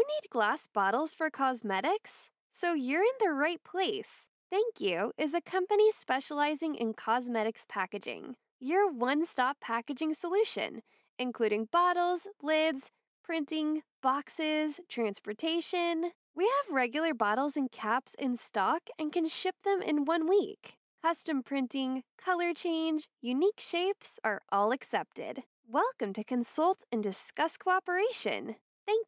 you need glass bottles for cosmetics? So you're in the right place. Thank You is a company specializing in cosmetics packaging, your one-stop packaging solution, including bottles, lids, printing, boxes, transportation. We have regular bottles and caps in stock and can ship them in 1 week. Custom printing, color change, unique shapes are all accepted. Welcome to consult and discuss cooperation. Thank